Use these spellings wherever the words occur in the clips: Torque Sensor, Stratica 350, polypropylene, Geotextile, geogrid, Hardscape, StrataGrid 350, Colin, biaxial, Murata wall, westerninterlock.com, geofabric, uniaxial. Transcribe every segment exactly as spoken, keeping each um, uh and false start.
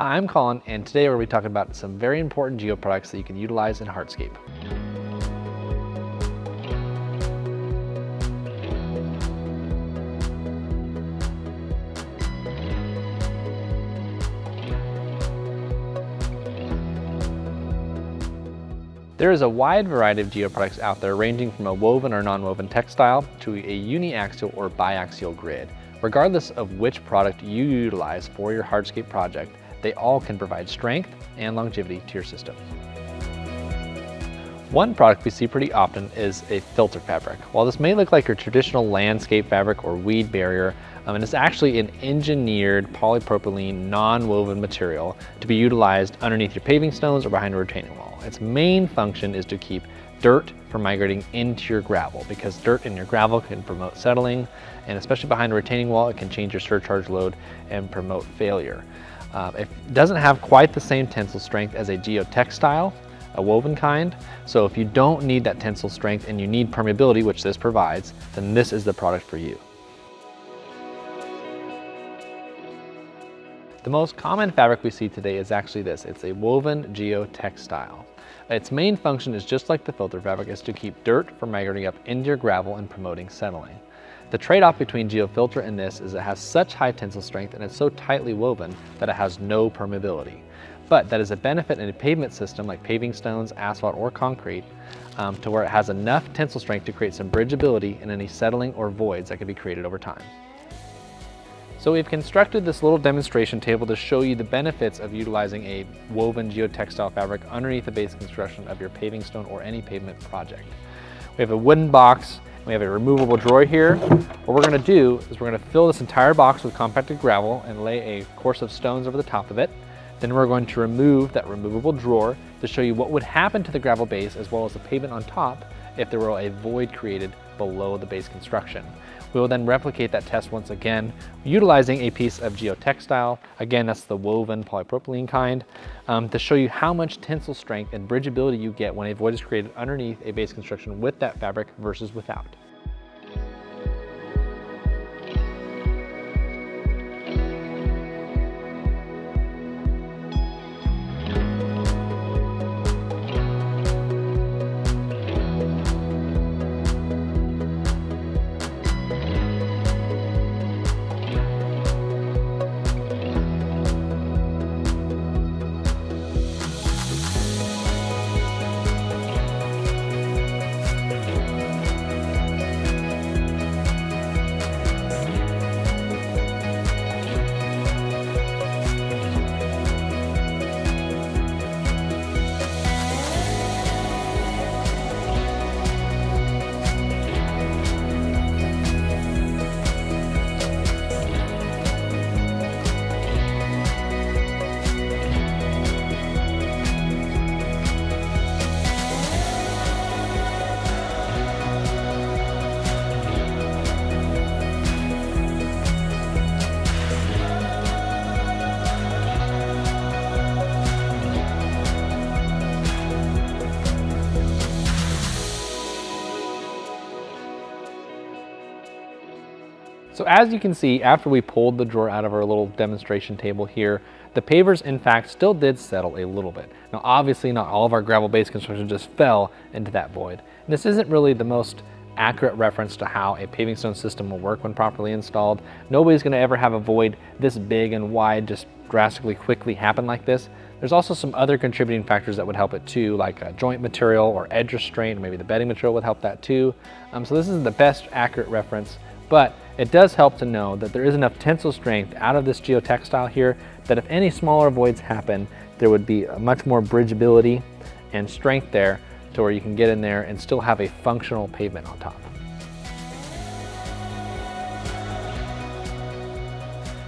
Hi, I'm Colin, and today we're going to be talking about some very important geo products that you can utilize in hardscape. There is a wide variety of geo products out there, ranging from a woven or non-woven textile to a uniaxial or biaxial grid. Regardless of which product you utilize for your hardscape project, they all can provide strength and longevity to your system. One product we see pretty often is a filter fabric. While this may look like your traditional landscape fabric or weed barrier, um, and it's actually an engineered polypropylene non-woven material to be utilized underneath your paving stones or behind a retaining wall. Its main function is to keep dirt from migrating into your gravel, because dirt in your gravel can promote settling, and especially behind a retaining wall, it can change your surcharge load and promote failure. Uh, it doesn't have quite the same tensile strength as a geotextile, a woven kind. So if you don't need that tensile strength and you need permeability, which this provides, then this is the product for you. The most common fabric we see today is actually this. It's a woven geotextile. Its main function is just like the filter fabric, is to keep dirt from migrating up into your gravel and promoting settling. The trade-off between geofilter and this is it has such high tensile strength and it's so tightly woven that it has no permeability. But that is a benefit in a pavement system like paving stones, asphalt, or concrete, um, to where it has enough tensile strength to create some bridgeability and any settling or voids that can be created over time. So we've constructed this little demonstration table to show you the benefits of utilizing a woven geotextile fabric underneath the base construction of your paving stone or any pavement project. We have a wooden box. We have a removable drawer here. What we're going to do is we're going to fill this entire box with compacted gravel and lay a course of stones over the top of it. Then we're going to remove that removable drawer to show you what would happen to the gravel base as well as the pavement on top if there were a void created below the base construction. We will then replicate that test once again, utilizing a piece of geotextile. Again, that's the woven polypropylene kind, um, to show you how much tensile strength and bridgeability you get when a void is created underneath a base construction with that fabric versus without. So as you can see, after we pulled the drawer out of our little demonstration table here, the pavers in fact still did settle a little bit. Now obviously not all of our gravel base construction just fell into that void. And this isn't really the most accurate reference to how a paving stone system will work when properly installed. Nobody's gonna ever have a void this big and wide just drastically quickly happen like this. There's also some other contributing factors that would help it too, like a joint material or edge restraint, maybe the bedding material would help that too. Um, so this isn't the best accurate reference, but it does help to know that there is enough tensile strength out of this geotextile here that if any smaller voids happen, there would be a much more bridgeability and strength there to where you can get in there and still have a functional pavement on top.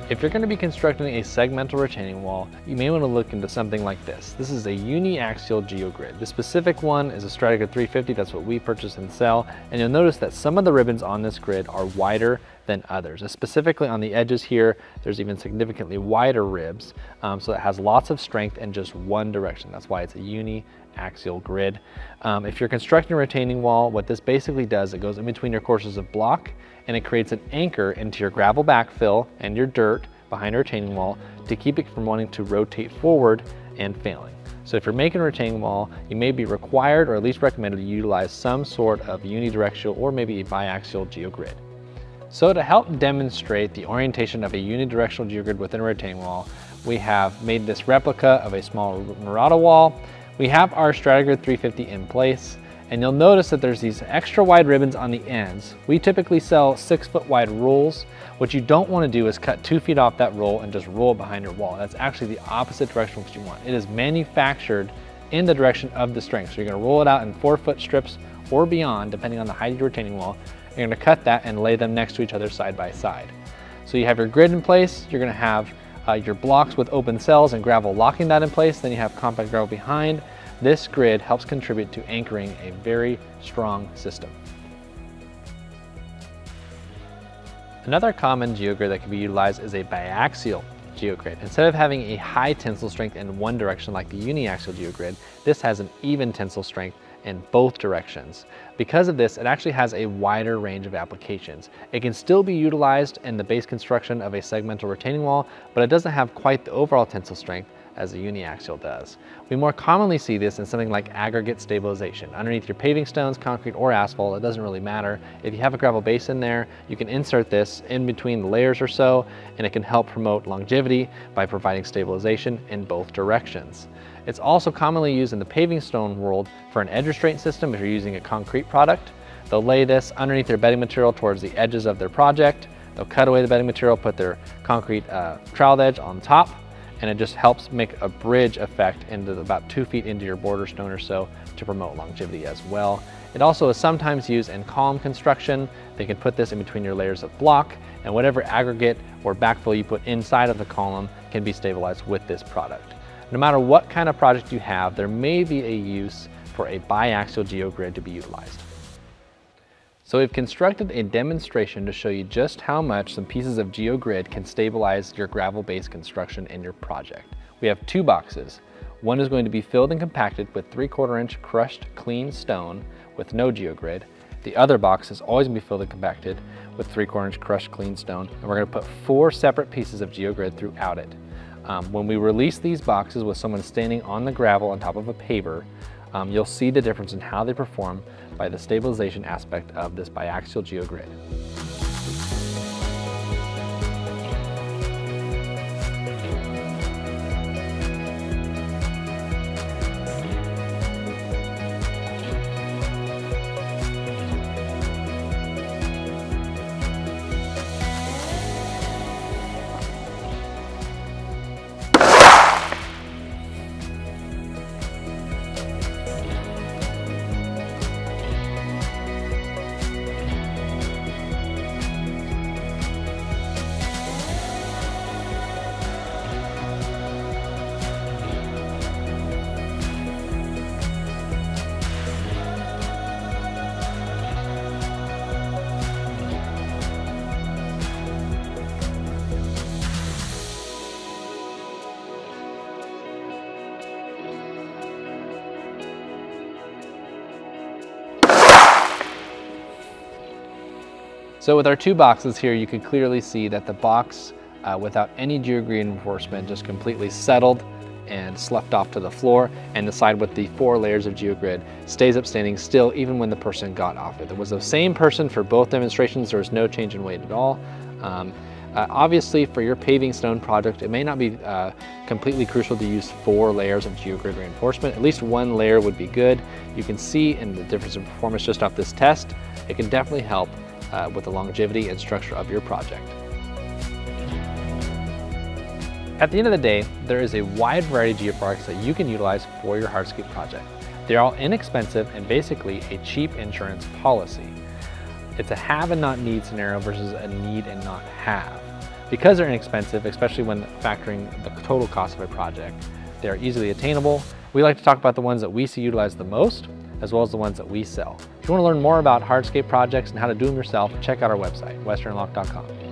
If you're going to be constructing a segmental retaining wall, you may want to look into something like this. This is a uniaxial geogrid. The specific one is a Stratica three fifty. That's what we purchase and sell. And you'll notice that some of the ribbons on this grid are wider than others. And specifically on the edges here, there's even significantly wider ribs. Um, so it has lots of strength in just one direction. That's why it's a uniaxial grid. Um, if you're constructing a retaining wall, what this basically does, it goes in between your courses of block and it creates an anchor into your gravel backfill and your dirt, behind a retaining wall to keep it from wanting to rotate forward and failing. So if you're making a retaining wall, you may be required or at least recommended to utilize some sort of unidirectional or maybe a biaxial geogrid. So to help demonstrate the orientation of a unidirectional geogrid within a retaining wall, we have made this replica of a small Murata wall. We have our StrataGrid three fifty in place, and you'll notice that there's these extra wide ribbons on the ends. We typically sell six foot wide rolls. What you don't want to do is cut two feet off that roll and just roll behind your wall. That's actually the opposite direction of what you want. It is manufactured in the direction of the string. So you're going to roll it out in four foot strips or beyond, depending on the height of your retaining wall. You're going to cut that and lay them next to each other side by side. So you have your grid in place. You're going to have uh, your blocks with open cells and gravel locking that in place. Then you have compact gravel behind. This grid helps contribute to anchoring a very strong system. Another common geogrid that can be utilized is a biaxial geogrid. Instead of having a high tensile strength in one direction like the uniaxial geogrid, this has an even tensile strength in both directions. Because of this, it actually has a wider range of applications. It can still be utilized in the base construction of a segmental retaining wall, but it doesn't have quite the overall tensile strength as a uniaxial does. We more commonly see this in something like aggregate stabilization. Underneath your paving stones, concrete, or asphalt, it doesn't really matter. If you have a gravel base in there, you can insert this in between the layers or so, and it can help promote longevity by providing stabilization in both directions. It's also commonly used in the paving stone world for an edge restraint system if you're using a concrete product. They'll lay this underneath their bedding material towards the edges of their project. They'll cut away the bedding material, put their concrete uh, trowel edge on top, and it just helps make a bridge effect into the, about two feet into your border stone or so to promote longevity as well. It also is sometimes used in column construction. They can put this in between your layers of block, and whatever aggregate or backfill you put inside of the column can be stabilized with this product. No matter what kind of project you have, there may be a use for a biaxial geogrid to be utilized. So we've constructed a demonstration to show you just how much some pieces of geogrid can stabilize your gravel-based construction in your project. We have two boxes. One is going to be filled and compacted with three quarter inch crushed clean stone with no geogrid. The other box is always going to be filled and compacted with three quarter inch crushed clean stone, and we're going to put four separate pieces of geogrid throughout it. Um, when we release these boxes with someone standing on the gravel on top of a paver, Um, you'll see the difference in how they perform by the stabilization aspect of this biaxial geogrid. So with our two boxes here, you can clearly see that the box uh, without any geogrid reinforcement just completely settled and sloughed off to the floor, and the side with the four layers of geogrid stays up standing still even when the person got off it. It was the same person for both demonstrations. There was no change in weight at all. Um, Uh, obviously, for your paving stone project, it may not be uh, completely crucial to use four layers of geogrid reinforcement. At least one layer would be good. You can see in the difference in performance just off this test, it can definitely help uh, with the longevity and structure of your project. At the end of the day, there is a wide variety of geofabrics that you can utilize for your hardscape project. They're all inexpensive and basically a cheap insurance policy. It's a have and not need scenario versus a need and not have. Because they're inexpensive, especially when factoring the total cost of a project, they're easily attainable. We like to talk about the ones that we see utilized the most, as well as the ones that we sell. If you want to learn more about hardscape projects and how to do them yourself, check out our website, western interlock dot com.